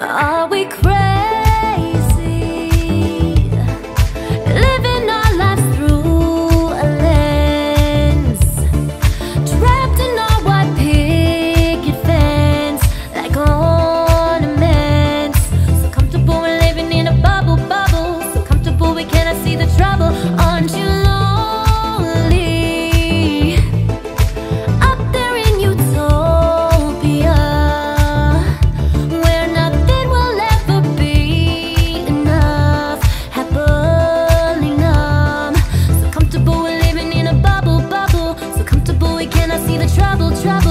Are we crazy, living our lives through a lens, trapped in our white picket fence like ornaments? So comfortable we're living in a bubble, bubble, so comfortable we cannot see the trouble. Aren't you lonely up there in utopia, where nothing will ever be enough, happily numb? So comfortable we're living in a bubble, bubble, so comfortable we cannot see the trouble, trouble.